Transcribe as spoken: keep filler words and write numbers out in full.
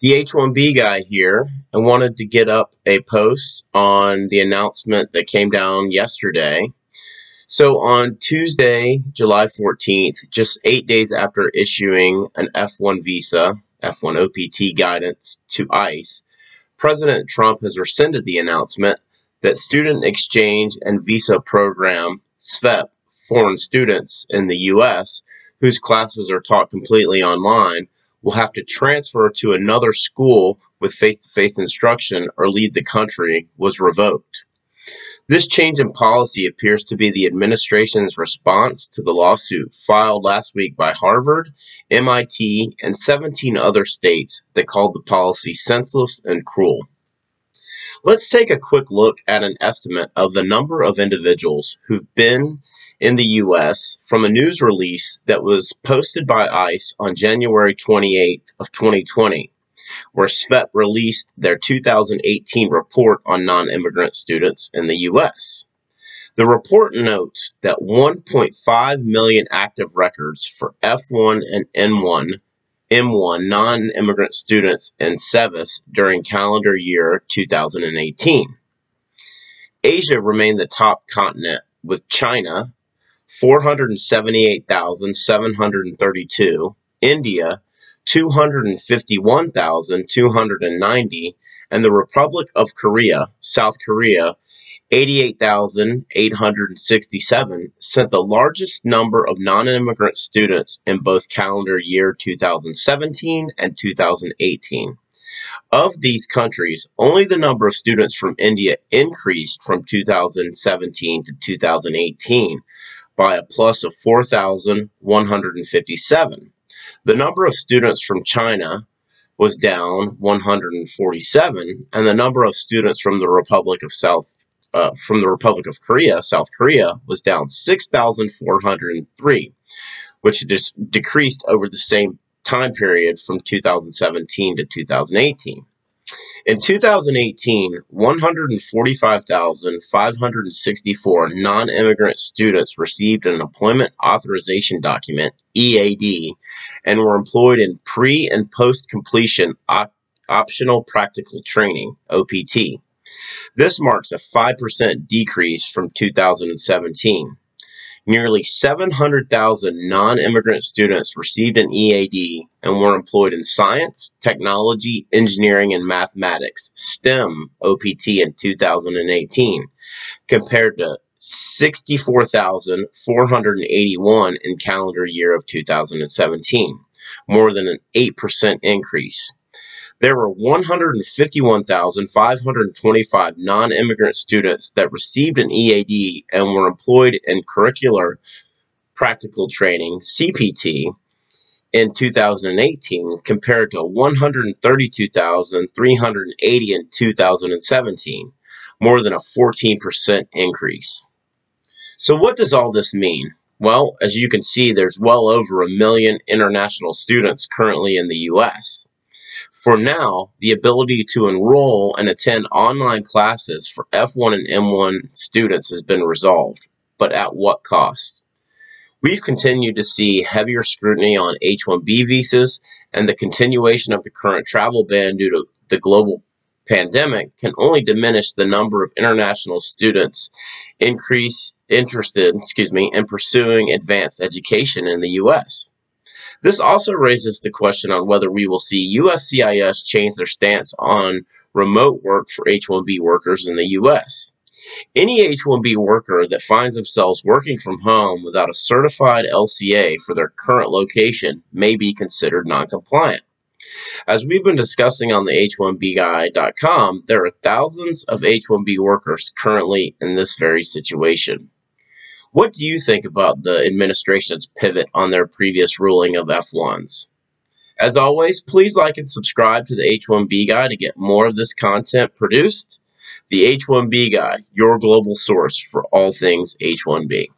The H one B guy here, and wanted to get up a post on the announcement that came down yesterday. So on Tuesday, July fourteenth, just eight days after issuing an F one visa, F one O P T guidance to ICE, President Trump has rescinded the announcement that Student Exchange and Visa Program, S V E P, foreign students in the U S whose classes are taught completely online will have to transfer to another school with face-to-face instruction or leave the country, was revoked. This change in policy appears to be the administration's response to the lawsuit filed last week by Harvard, M I T, and seventeen other states that called the policy senseless and cruel. Let's take a quick look at an estimate of the number of individuals who've been in the U S from a news release that was posted by ICE on January twenty-eighth of twenty twenty, where S V E P released their two thousand eighteen report on non-immigrant students in the U S. The report notes that one point five million active records for F one and N one, M one non-immigrant students in SEVIS during calendar year two thousand eighteen. Asia remained the top continent, with China, four hundred seventy-eight thousand seven hundred thirty-two, India, two hundred fifty-one thousand two hundred ninety, and the Republic of Korea, South Korea, eighty-eight thousand eight hundred sixty-seven, sent the largest number of non-immigrant students in both calendar year two thousand seventeen and two thousand eighteen. Of these countries, only the number of students from India increased from two thousand seventeen to two thousand eighteen by a plus of four thousand one hundred fifty-seven. The number of students from China was down one hundred forty-seven, and the number of students from the Republic of South uh, from the Republic of Korea, South Korea, was down six thousand four hundred three, which decreased over the same time period from two thousand seventeen to two thousand eighteen. In two thousand eighteen, one hundred forty-five thousand five hundred sixty-four non-immigrant students received an Employment Authorization Document, E A D, and were employed in pre- and post-completion op- optional practical training, O P T. This marks a five percent decrease from two thousand seventeen. Nearly seven hundred thousand non-immigrant students received an E A D and were employed in science, technology, engineering, and mathematics, STEM, O P T, in two thousand eighteen, compared to sixty-four thousand four hundred eighty-one in calendar year of two thousand seventeen, more than an eight percent increase. There were one hundred fifty-one thousand five hundred twenty-five non-immigrant students that received an E A D and were employed in curricular practical training, C P T, in two thousand eighteen, compared to one hundred thirty-two thousand three hundred eighty in two thousand seventeen, more than a fourteen percent increase. So what does all this mean? Well, as you can see, there's well over a million international students currently in the U S. For now, the ability to enroll and attend online classes for F one and M one students has been resolved, but at what cost? We've continued to see heavier scrutiny on H one B visas, and the continuation of the current travel ban due to the global pandemic can only diminish the number of international students increase interested, excuse me, in pursuing advanced education in the U S. This also raises the question on whether we will see U S C I S change their stance on remote work for H one B workers in the U S. Any H one B worker that finds themselves working from home without a certified L C A for their current location may be considered noncompliant. As we've been discussing on the H one B Guy dot com, there are thousands of H one B workers currently in this very situation. What do you think about the administration's pivot on their previous ruling of F ones? As always, please like and subscribe to the H one B Guy to get more of this content produced. The H one B Guy, your global source for all things H one B.